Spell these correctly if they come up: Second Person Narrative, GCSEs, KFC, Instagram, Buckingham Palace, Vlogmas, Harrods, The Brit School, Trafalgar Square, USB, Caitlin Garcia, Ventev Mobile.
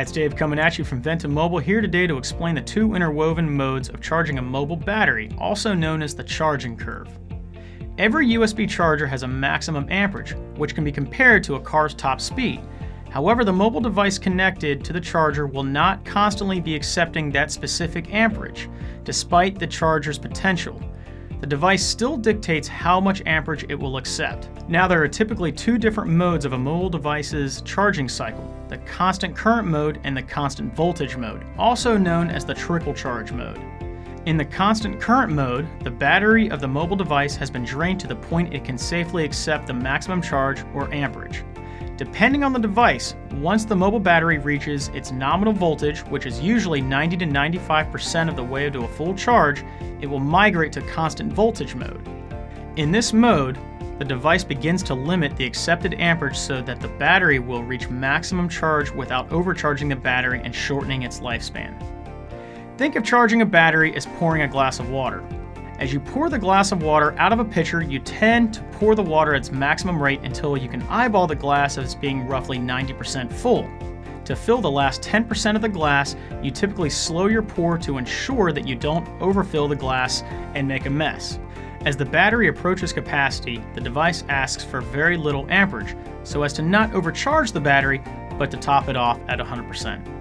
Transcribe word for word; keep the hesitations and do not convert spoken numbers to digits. Hi, it's Dave coming at you from Ventev Mobile, here today to explain the two interwoven modes of charging a mobile battery, also known as the charging curve. Every U S B charger has a maximum amperage, which can be compared to a car's top speed. However, the mobile device connected to the charger will not constantly be accepting that specific amperage, despite the charger's potential. The device still dictates how much amperage it will accept. Now, there are typically two different modes of a mobile device's charging cycle: the constant current mode and the constant voltage mode, also known as the trickle charge mode. In the constant current mode, the battery of the mobile device has been drained to the point it can safely accept the maximum charge or amperage. Depending on the device, once the mobile battery reaches its nominal voltage, which is usually ninety to ninety-five percent of the way to a full charge, it will migrate to constant voltage mode. In this mode, the device begins to limit the accepted amperage so that the battery will reach maximum charge without overcharging the battery and shortening its lifespan. Think of charging a battery as pouring a glass of water. As you pour the glass of water out of a pitcher, you tend to pour the water at its maximum rate until you can eyeball the glass as being roughly ninety percent full. To fill the last ten percent of the glass, you typically slow your pour to ensure that you don't overfill the glass and make a mess. As the battery approaches capacity, the device asks for very little amperage, so as to not overcharge the battery, but to top it off at one hundred percent.